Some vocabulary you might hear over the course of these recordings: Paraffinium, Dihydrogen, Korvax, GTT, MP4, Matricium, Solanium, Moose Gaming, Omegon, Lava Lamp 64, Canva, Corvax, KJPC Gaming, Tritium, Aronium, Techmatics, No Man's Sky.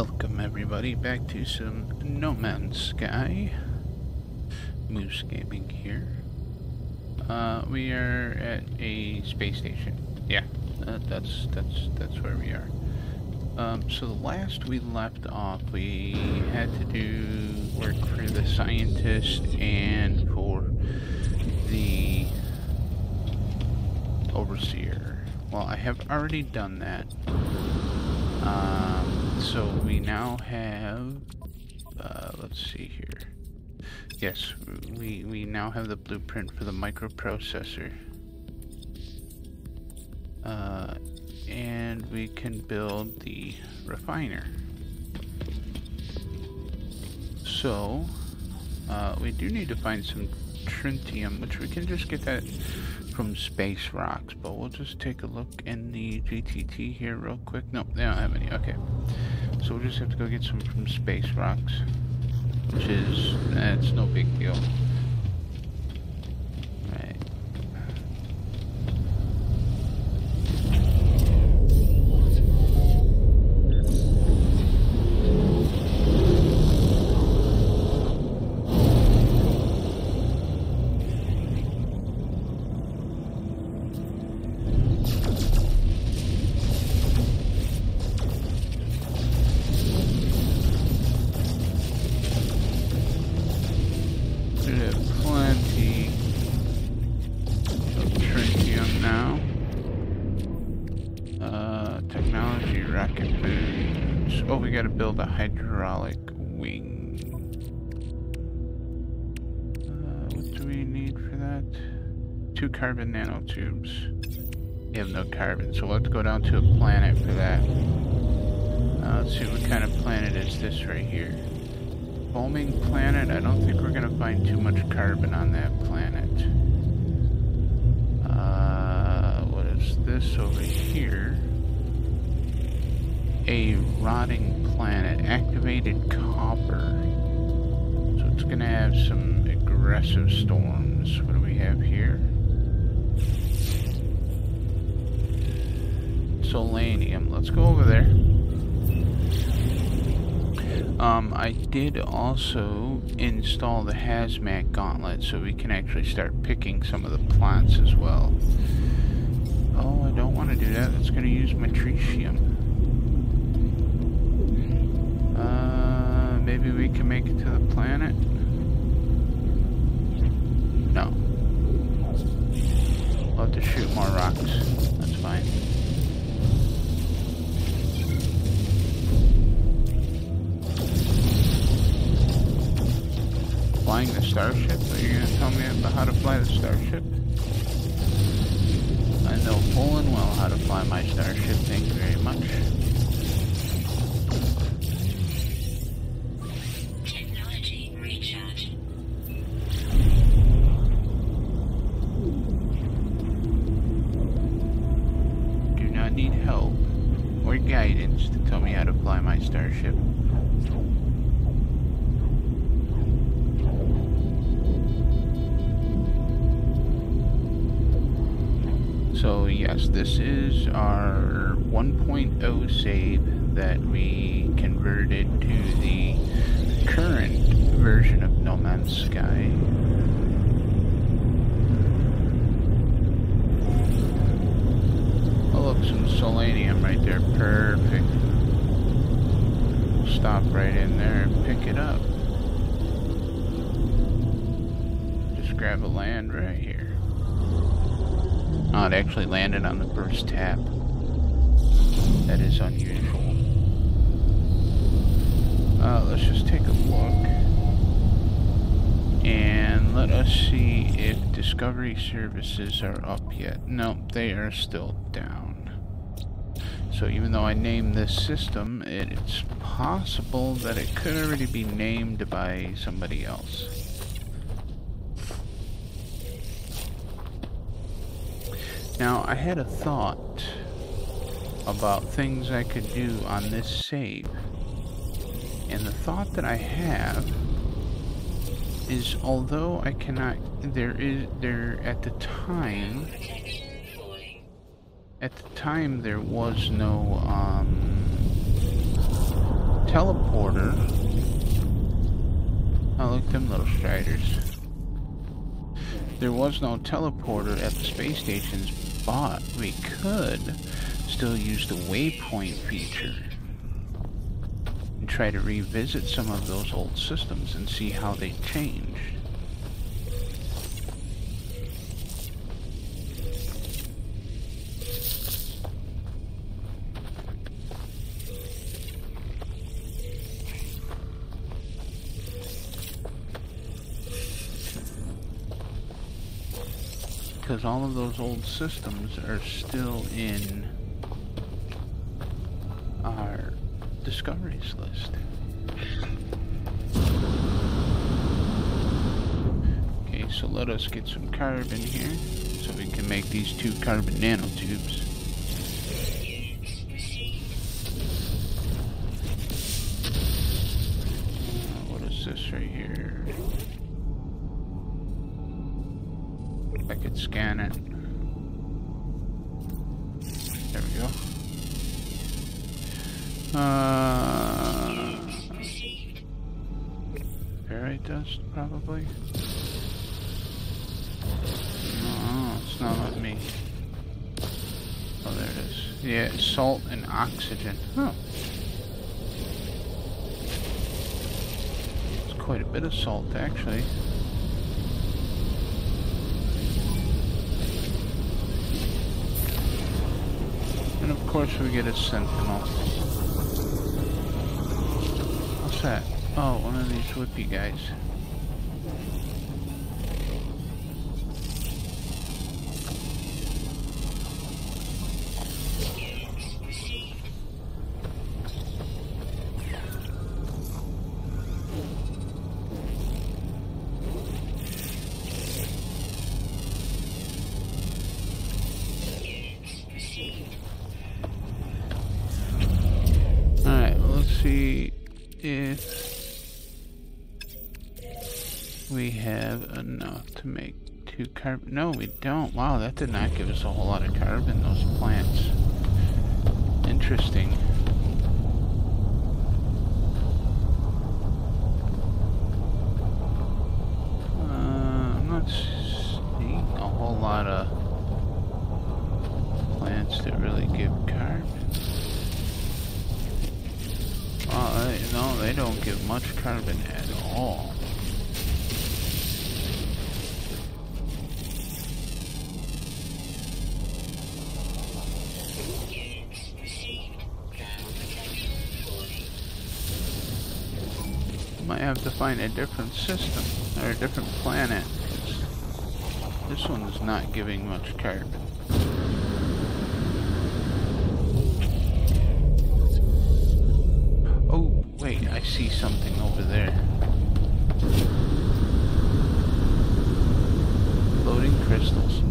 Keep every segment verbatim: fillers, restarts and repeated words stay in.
Welcome everybody back to some No Man's Sky. Moose Gaming here. Uh, we are at a space station. Yeah, uh, that's that's that's where we are. Um, so last we left off, we had to do work for the scientist and for the overseer. Well, I have already done that. Um, so we now have, uh, let's see here. Yes, we, we now have the blueprint for the microprocessor. Uh, and we can build the refiner. So, uh, we do need to find some Tritium, which we can just get that from Space Rocks, but we'll just take a look in the G T T here real quick. No, they don't have any. Okay. So we'll just have to go get some from Space Rocks, which is, that's no big deal. Right. Carbon nanotubes. We have no carbon, so we'll have to go down to a planet for that. Uh, let's see, what kind of planet is this right here? Foaming planet? I don't think we're going to find too much carbon on that planet. Uh, what is this over here? A rotting planet. Activated copper. So it's going to have some aggressive storms. What do we have here? Solanium. Let's go over there. Um, I did also install the hazmat gauntlet, so we can actually start picking some of the plants as well. Oh, I don't want to do that. That's going to use matricium. Uh, maybe we can make it to the planet. No. I'll have to shoot more rocks. That's fine. Flying the starship? Are you going to tell me about how to fly the starship? I know full and well how to fly my starship, thank you very much. Technology recharge. Do not need help or guidance to tell me how to fly my starship. So yes, this is our one point oh save that we converted to the current version of No Man's Sky. Oh look, some selenium right there, perfect. We'll stop right in there and pick it up. Just grab a land right here. Oh, it actually landed on the first tap. That is unusual. Uh, let's just take a look. And let us see if Discovery Services are up yet. No, they are still down. So even though I named this system, it, it's possible that it could already be named by somebody else. Now, I had a thought about things I could do on this save. And the thought that I have is, although I cannot, there is, there, at the time, at the time there was no, um, teleporter. Oh, look at them little striders. There was no teleporter at the space stations, but we could still use the waypoint feature and try to revisit some of those old systems and see how they changed. Because all of those old systems are still in our discoveries list. Okay, so let us get some carbon here so we can make these two carbon nanotubes. Uh, what is this right here? I could scan it. There we go. Uh, fairy dust, probably. No, it's not letting me. Oh, there it is. Yeah, salt and oxygen. Oh, it's quite a bit of salt, actually. And of course we get a sentinel. What's that? Oh, one of these whippy guys. Carbon. No, we don't. Wow, that did not give us a whole lot of carbon, those plants. Interesting. Uh, I'm not seeing a whole lot of plants that really give carbon. Wow, they, no, they don't give much carbon at all. Might have to find a different system or a different planet. This one is not giving much carbon. Oh, wait, I see something over there. Floating crystals.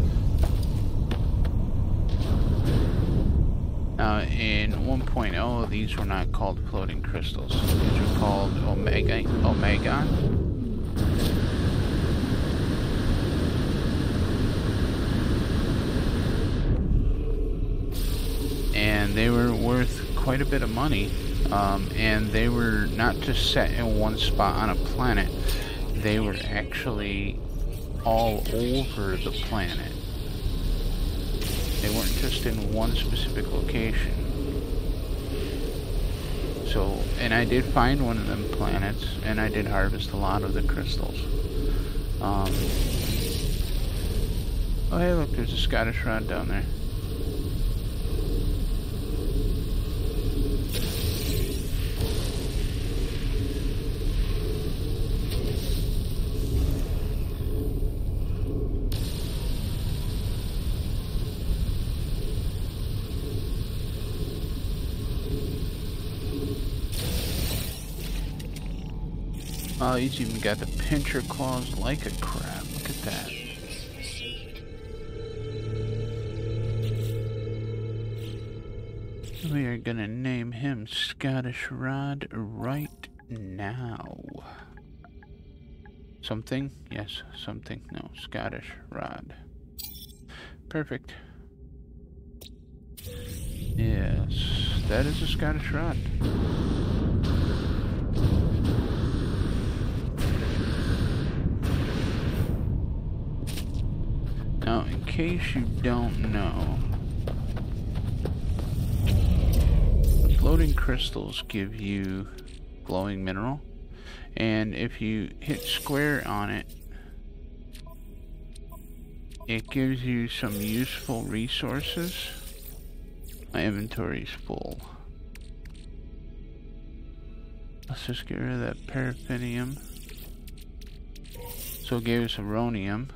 Now, in one point oh, these were not called floating crystals. These were called Omega, Omegon. And they were worth quite a bit of money. Um, and they were not just set in one spot on a planet. They were actually all over the planet. They weren't just in one specific location. So, and I did find one of them planets, and I did harvest a lot of the crystals. Um, oh, hey, look, there's a Scottish rod down there. Oh, he's even got the pincher claws like a crab. Look at that. We are gonna name him Scottish Rod right now. Something? Yes, something. No, Scottish Rod. Perfect. Yes, that is a Scottish Rod. case you don't know, floating crystals give you glowing mineral, and if you hit square on it, it gives you some useful resources. My inventory's full. Let's just get rid of that paraffinium. So it gave us Aronium.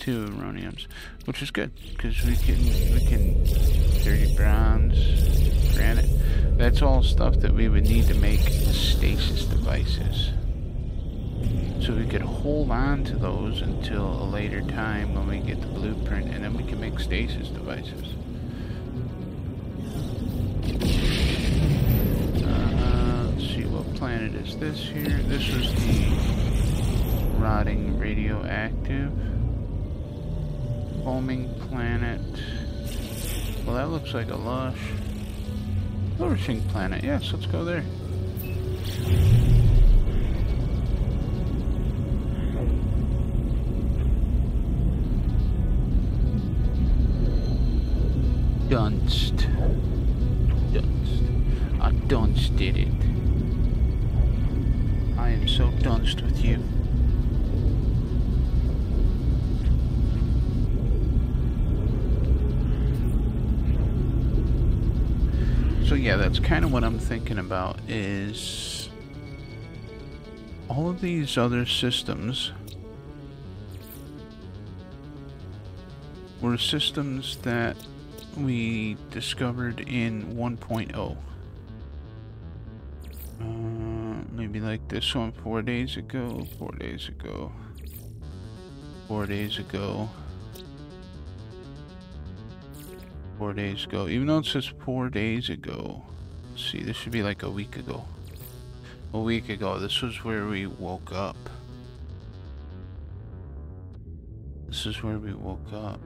Two Aroniums. Which is good, because we can we can dirty bronze, granite. That's all stuff that we would need to make stasis devices. So we could hold on to those until a later time when we get the blueprint, and then we can make stasis devices. Uh, let's see, what planet is this here? This was the rotting radioactive foaming planet. Well, that looks like a lush flourishing planet. Yes, let's go there. Dunst. Dunst. I dunst did it. I am so dunst with you. So yeah, that's kind of what I'm thinking about, is all of these other systems were systems that we discovered in one point oh. Uh, maybe like this one four days ago, four days ago, four days ago, four days ago. Even though it says four days ago, let's see, this should be like a week ago. A week ago, this was where we woke up. This is where we woke up.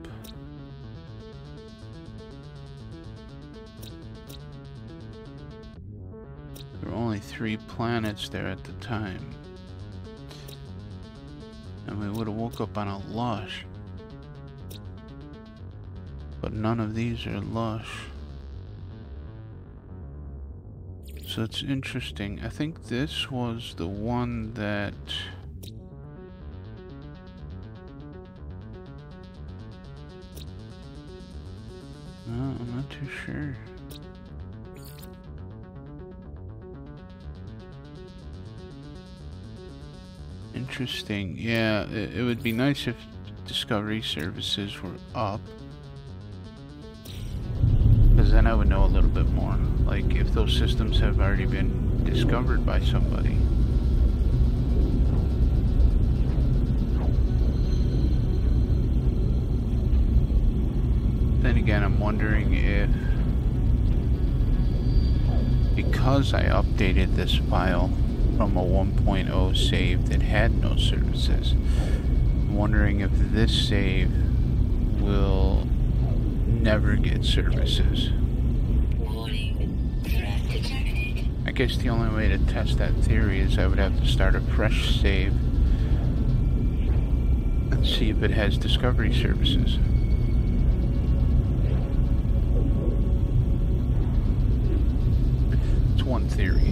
There were only three planets there at the time. And we would have woke up on a lush. But none of these are lush. So it's interesting. I think this was the one that... No, I'm not too sure. Interesting. Yeah, it, it would be nice if Discovery Services were up. Because then I would know a little bit more. Like, if those systems have already been discovered by somebody. Then again, I'm wondering if... Because I updated this file from a one point oh save that had no services. I'm wondering if this save will never get services. I guess the only way to test that theory is I would have to start a fresh save and see if it has discovery services. It's one theory.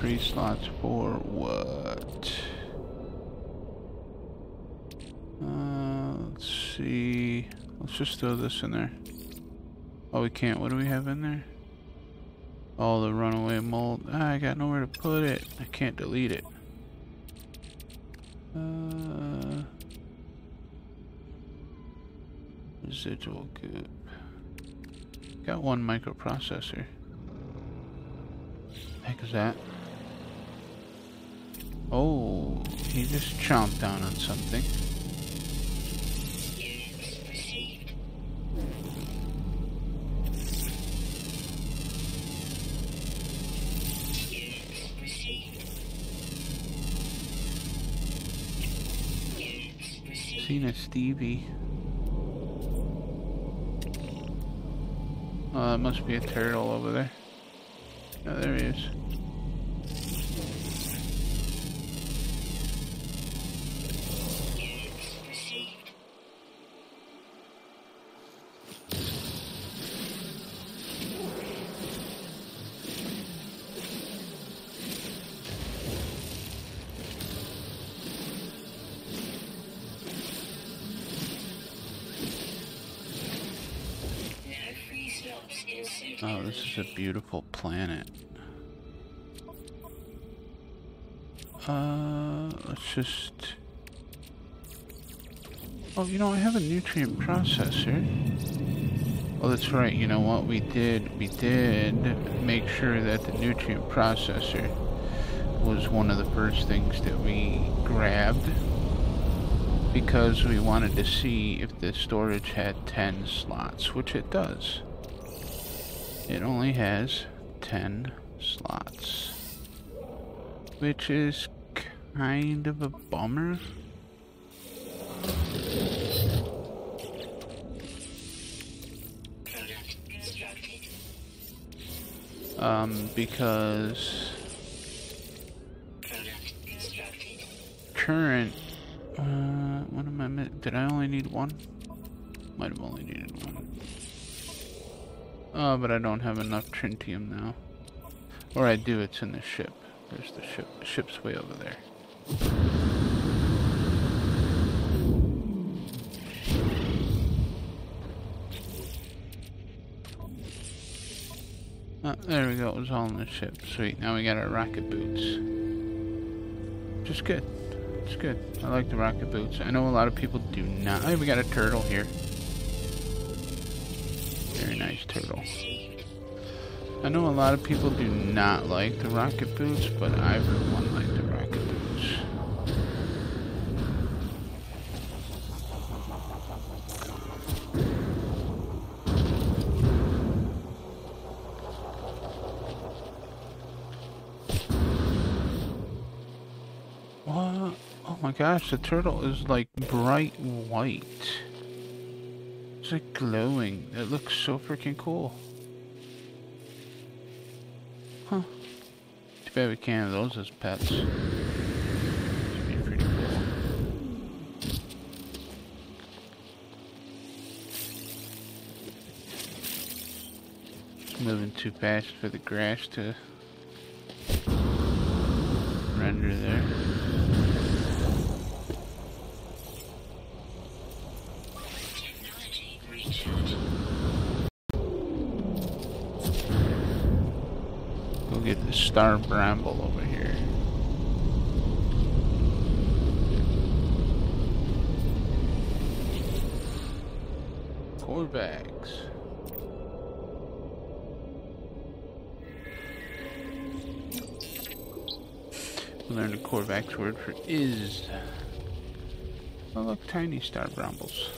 Three slots for what? see. Let's just throw this in there. Oh, we can't. What do we have in there? All the runaway mold. Ah, I got nowhere to put it. I can't delete it. Uh, residual goop. Got one microprocessor. Heck is that? Oh, he just chomped down on something. Seen a Stevie. Oh, that must be a turtle over there. Oh, there he is. Oh, this is a beautiful planet. Uh, let's just... Oh, you know, I have a nutrient processor. Oh, that's right, you know what we did? We did make sure that the nutrient processor was one of the first things that we grabbed, because we wanted to see if the storage had ten slots, which it does. It only has ten slots, which is kind of a bummer. Um, because current, uh, what am I missing? Did I only need one? Might have only needed one. Oh, but I don't have enough Trintium now. Or I do, it's in the ship. There's the ship. The ship's way over there. Oh, there we go, it was all in the ship. Sweet, now we got our rocket boots. Which is good. It's good. I like the rocket boots. I know a lot of people do not. Oh, we got a turtle here. Very nice turtle. I know a lot of people do not like the rocket boots, but I for one like the rocket boots. What? Oh my gosh, the turtle is like bright white. It's like glowing. It looks so freaking cool. Huh. Too bad we can't have those as pets. That'd be pretty cool. It's moving too fast for the grass to render there. Star Bramble over here. Core bags. We learned the Korvax word for is. Oh look, tiny Star Brambles.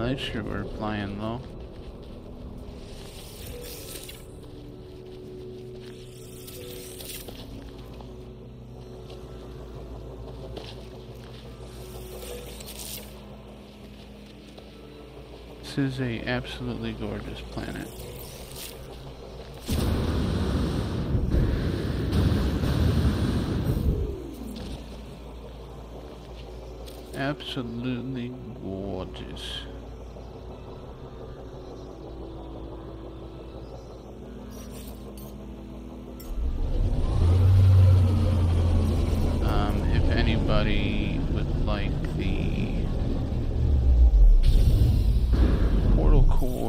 They sure were flying low. This is a absolutely gorgeous planet. Absolutely gorgeous.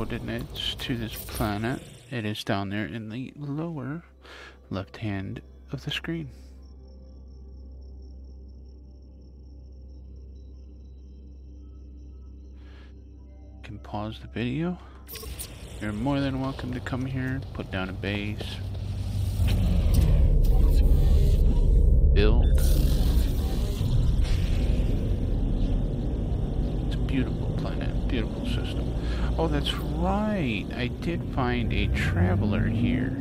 coordinates to this planet. It is down there in the lower left hand of the screen. You can pause the video. You're more than welcome to come here, put down a base, build. It's a beautiful planet, beautiful system. Oh, that's right. I did find a traveler here.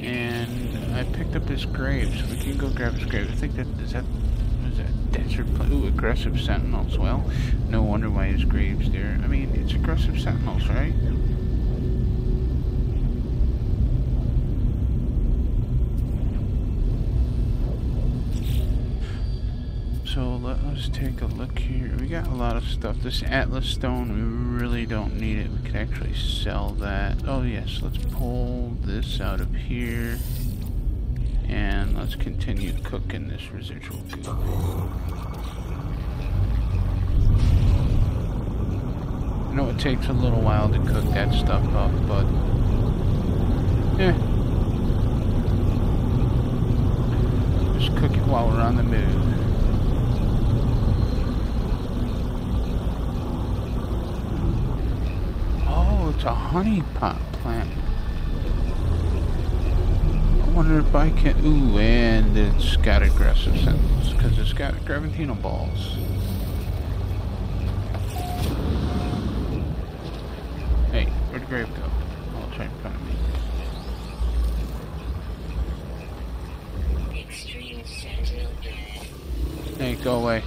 And I picked up his grave, so we can go grab his grave. I think that, is that, what is that? Desert planet? Ooh, aggressive sentinels. Well, no wonder why his grave's there. I mean, it's aggressive sentinels, right? So let us take a look here. We got a lot of stuff. This Atlas Stone, we really don't need it. We could actually sell that. Oh yes, let's pull this out of here. And let's continue cooking this residual goo. I know it takes a little while to cook that stuff up, but... yeah. Just cook it while we're on the move. It's a honey pot plant. I wonder if I can... ooh, and it's got aggressive sentinels because it's got Gravantino balls. Hey, where'd the grave go? Oh, it's right in front of me. Extreme sentinel drive. Hey, go away.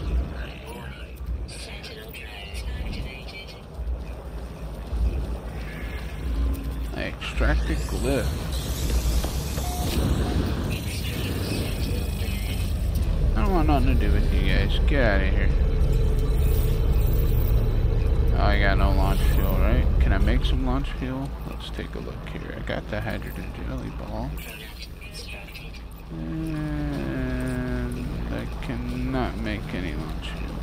Extracted glyph. I don't want nothing to do with you guys. Get out of here. Oh, I got no launch fuel, right? Can I make some launch fuel? Let's take a look here. I got the hydrogen jelly ball. And I cannot make any launch fuel.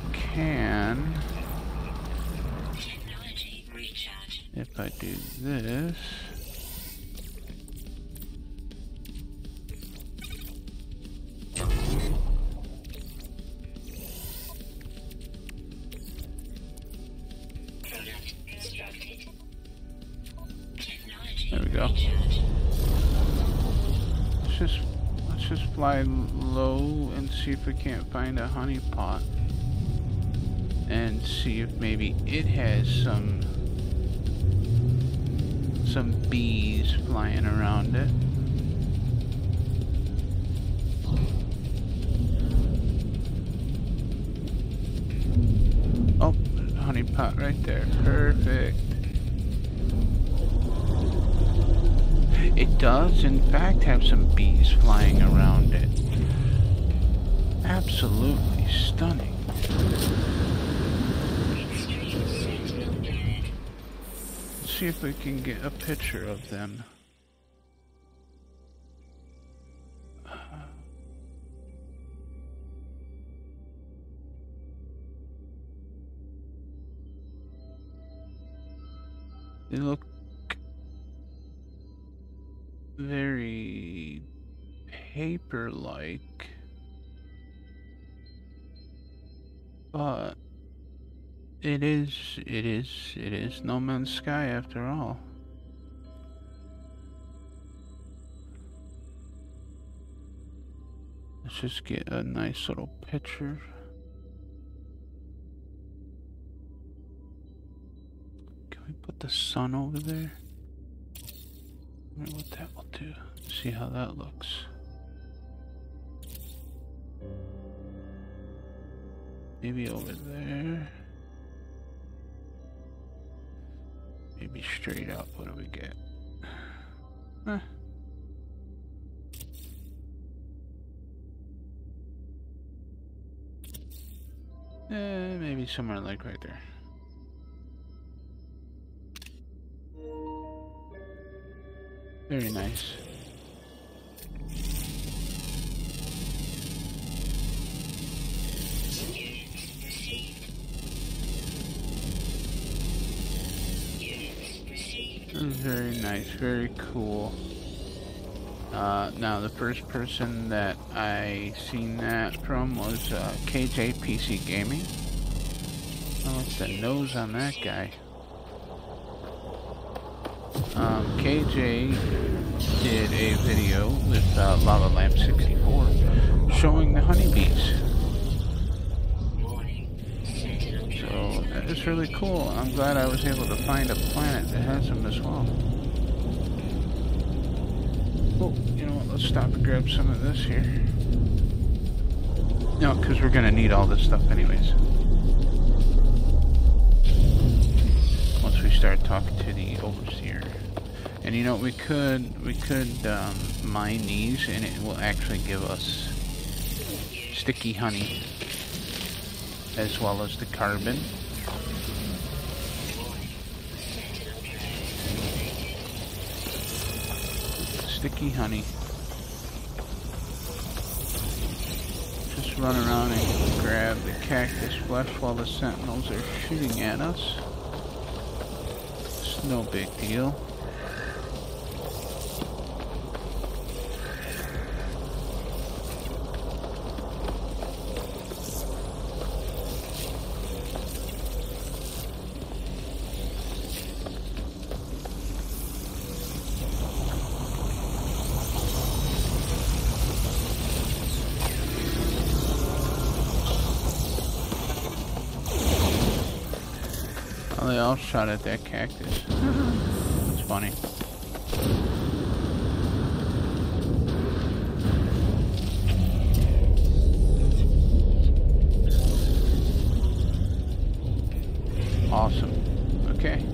I can... if I do this, there we go. Let's just let's just fly low and see if we can't find a honeypot, and see if maybe it has some. Some bees flying around it. Oh, honey pot right there. Perfect. It does, in fact, have some bees flying around it. Absolutely stunning. See if we can get a picture of them. Uh, they look very paper-like, but It is, it is, it is No Man's Sky after all. Let's just get a nice little picture. Can we put the sun over there? I wonder what that will do. See how that looks. Maybe over there. Maybe straight up, what do we get? Huh. Eh, maybe somewhere like right there. Very nice. very nice, very cool. Uh, now the first person that I seen that from was uh, K J P C Gaming. I like the nose on that guy. Um, K J did a video with uh, Lava Lamp sixty-four showing the honeybees. So it's really cool. I'm glad I was able to find a planet that has them as well. Oh, you know what? Let's stop and grab some of this here. No, because we're going to need all this stuff anyways. Once we start talking to the overseer. And you know, we could, we could um, mine these and it will actually give us sticky honey. As well as the carbon. Sticky honey. Just run around and grab the cactus flesh while the sentinels are shooting at us. It's no big deal. They all shot at that cactus. It's funny. Awesome. Okay.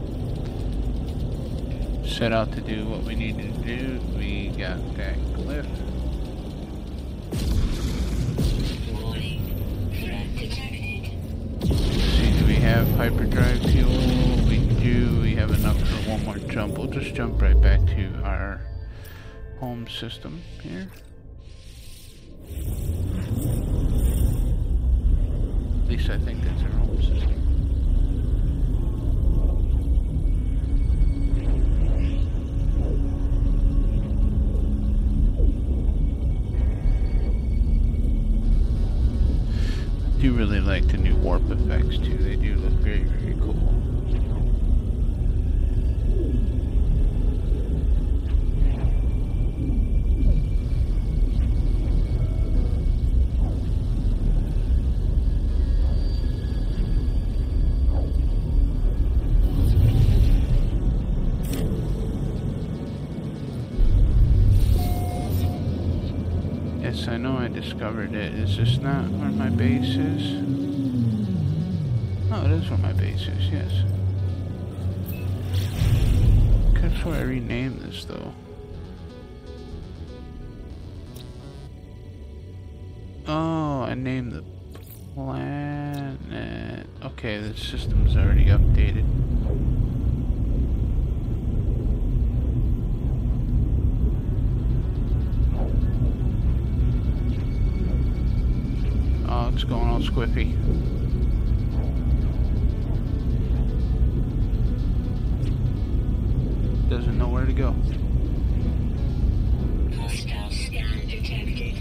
Set out to do what we needed to do. We got that cliff. Have hyperdrive fuel, we do, we have enough for one more jump. We'll just jump right back to our home system here. At least I think that's our home system. I do really like the new warp effects too. They do look very, very cool. Yes, I know I discovered it. Is this not where my base is? Oh, it is where my base is, yes. I could have sworn I renamed this, though. Oh, I named the planet. Okay, the system's already updated. Oh, it's going all squiffy. Doesn't know where to go. Hostile scan detected.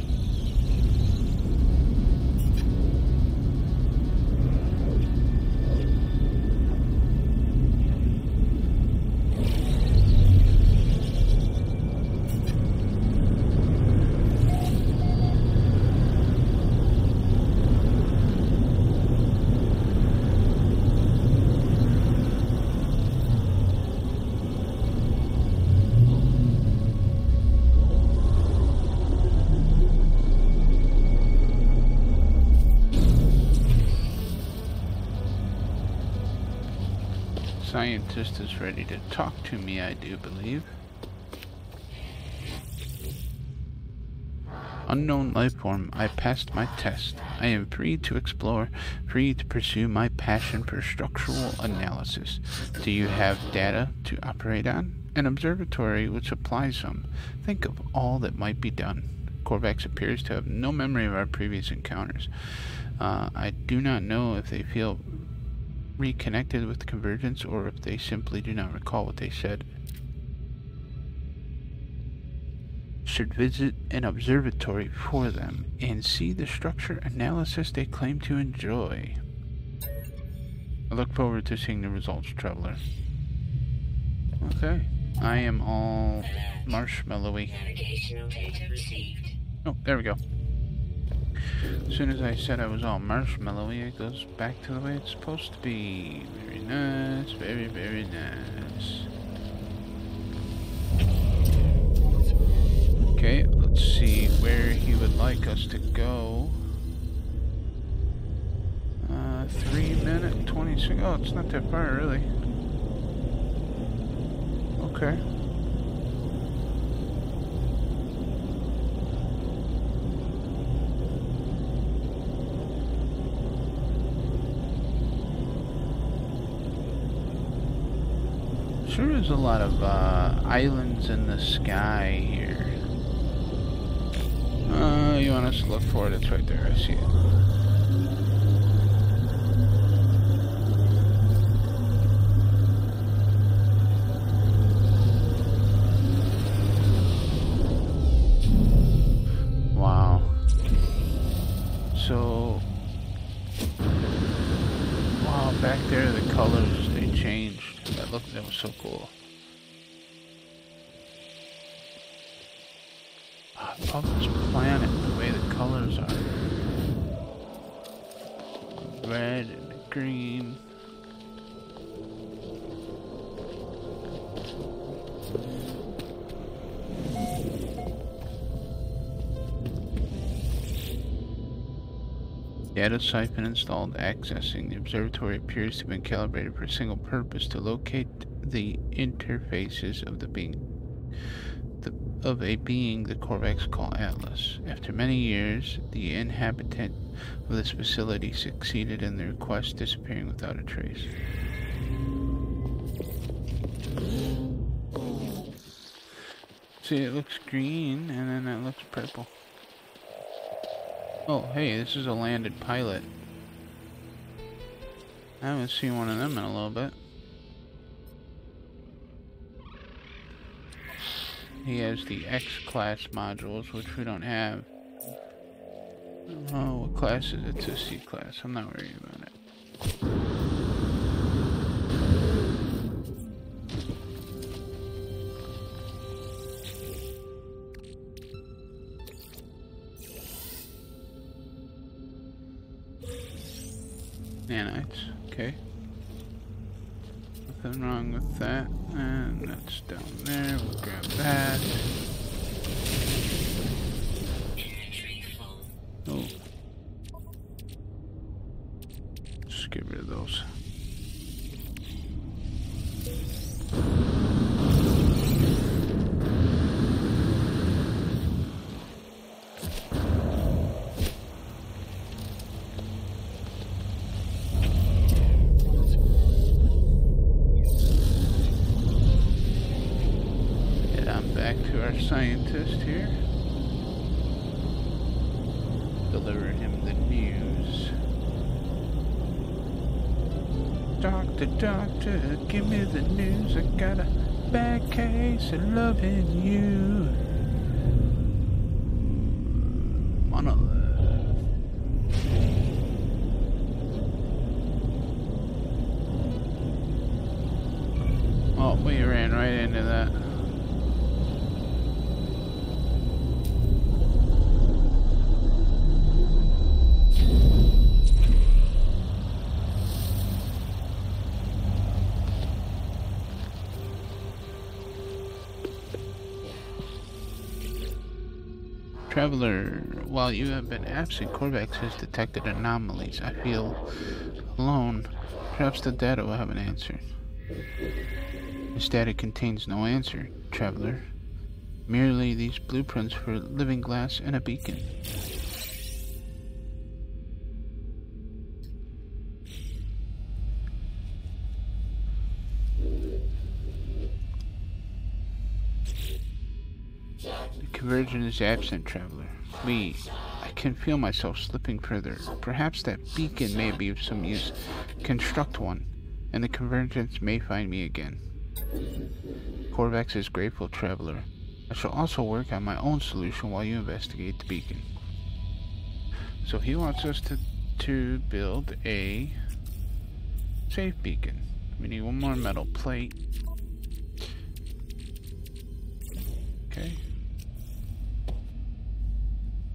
Scientist is ready to talk to me, I do believe. Unknown life form, I passed my test. I am free to explore, free to pursue my passion for structural analysis. Do you have data to operate on? An observatory would supply some. Think of all that might be done. Corvax appears to have no memory of our previous encounters. Uh, I do not know if they feel reconnected with Convergence, or if they simply do not recall what they said. should visit an observatory for them and see the structure analysis they claim to enjoy. I look forward to seeing the results, traveler. Okay. I am all marshmallowy. Oh, there we go. As soon as I said I was all marshmallowy, it goes back to the way it's supposed to be. Very nice, very, very nice. Okay, let's see where he would like us to go. Uh, three minute twenty seconds. Oh, it's not that far, really. Okay. Sure is a lot of uh, islands in the sky here. Uh, you want us to look for it? It's right there. I see it. So cool. I love this planet, the way the colors are. Red and green. Data siphon installed. Accessing. The observatory appears to have been calibrated for a single purpose, to locate the interfaces of the being, the, of a being the Corvex call Atlas. After many years, the inhabitant of this facility succeeded in the request, disappearing without a trace. See, it looks green, and then it looks purple. Oh, hey, this is a landed pilot. I haven't seen one of them in a little bit. He has the X-class modules, which we don't have. Oh, what class is it? It's a C-class. I'm not worried about it. Nanites. Okay. Nothing wrong with that. And that's down there. We'll grab that. Oh. Just get rid of those. Scientist here. Deliver him the news. Doctor, doctor, give me the news. I got a bad case of loving you. Monolith. Oh, we ran right into that. Traveler, while you have been absent, Corvax has detected anomalies. I feel alone. Perhaps the data will have an answer. This data contains no answer, Traveler. Merely these blueprints for living glass and a beacon. Conversion is absent, Traveler. We... I can feel myself slipping further. Perhaps that beacon may be of some use. Construct one, and the convergence may find me again. Corvax is grateful, Traveler. I shall also work on my own solution while you investigate the beacon. So he wants us to, to build a safe beacon. We need one more metal plate. Okay.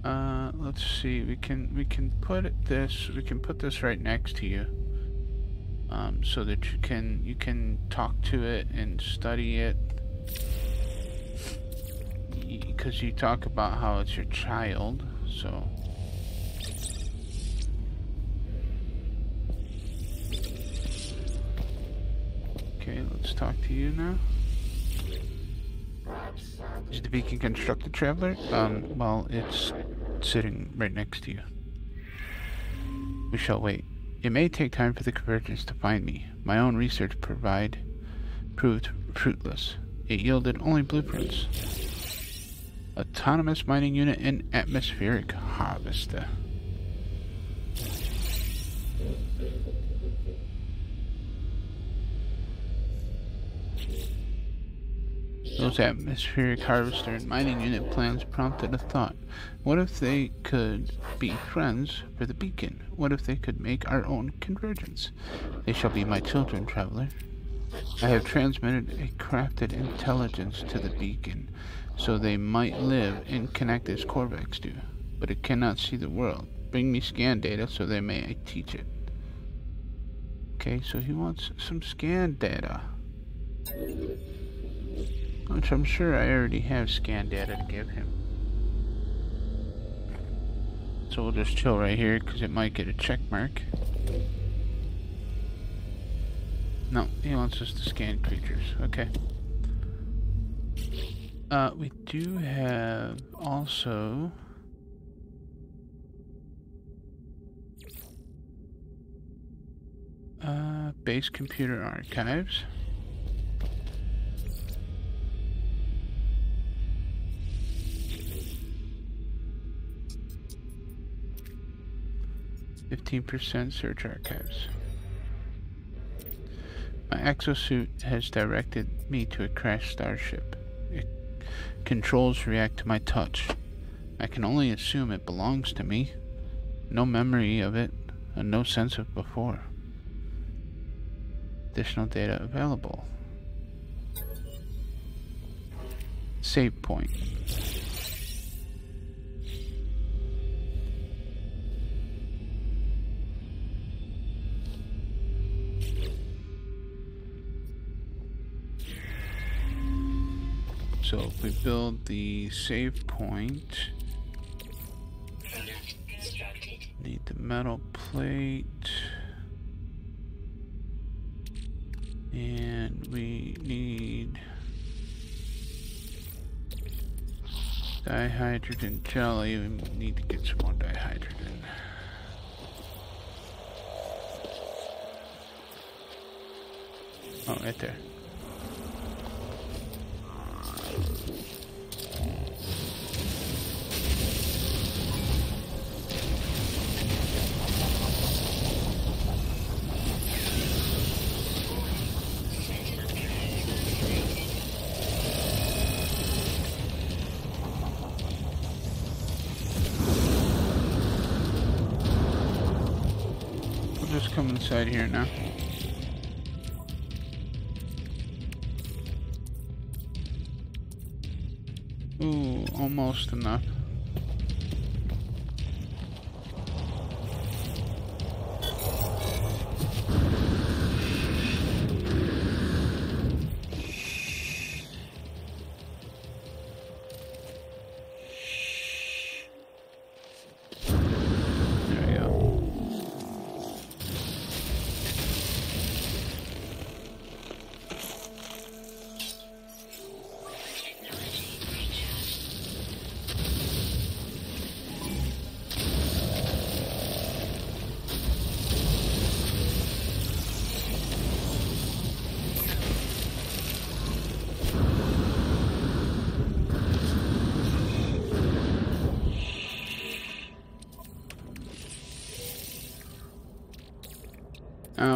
Uh, let's see. We can we can put it this. We can put this right next to you, um, so that you can you can talk to it and study it. Because you talk about how it's your child, so. Okay, let's talk to you now. Is the beacon constructed, Traveler? Um, well, it's sitting right next to you. We shall wait. It may take time for the convergence to find me. My own research provide proved fruitless. It yielded only blueprints. Autonomous mining unit and atmospheric harvester. Those atmospheric harvester and mining unit plans prompted a thought. What if they could be friends for the beacon? What if they could make our own convergence? They shall be my children, Traveler. I have transmitted a crafted intelligence to the beacon, so they might live and connect as Corvax do, but it cannot see the world. Bring me scan data so they may I teach it. Okay, so he wants some scan data. Which I'm sure I already have scan data to give him. So we'll just chill right here because it might get a check mark. No, he wants us to scan creatures. Okay. Uh, we do have also... Uh, base computer archives. fifteen percent search archives. My exosuit has directed me to a crashed starship. It controls react to my touch. I can only assume it belongs to me. No memory of it, and no sense of before. Additional data available. Save point. So if we build the save point, need the metal plate, and we need dihydrogen jelly. We need to get some more dihydrogen. Oh, right there. We'll just come inside here now. Ooh, almost enough.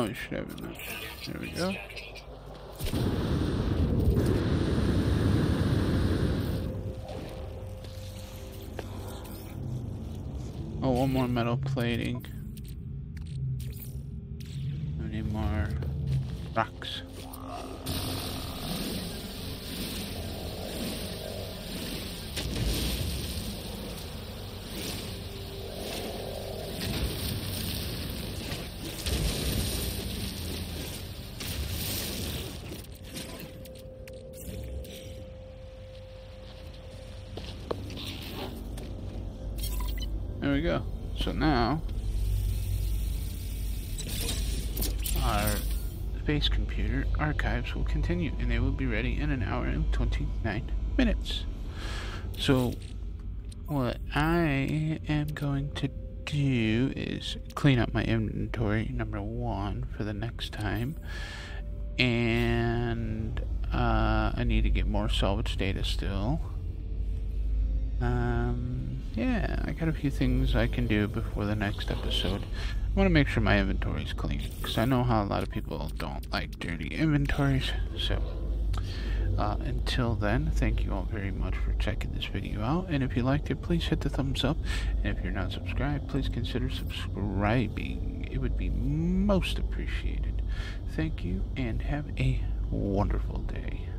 There we go. Oh, we should have enough. There we go. Oh, one more metal plating. I need more rocks. There we go. So now our base computer archives will continue, and they will be ready in an hour and twenty-nine minutes. So what I am going to do is clean up my inventory, number one, for the next time, and uh, I need to get more salvage data still. Um, yeah, I got a few things I can do before the next episode. I want to make sure my inventory is clean, because I know how a lot of people don't like dirty inventories. So, uh, until then, thank you all very much for checking this video out. And if you liked it, please hit the thumbs up. And if you're not subscribed, please consider subscribing. It would be most appreciated. Thank you, and have a wonderful day.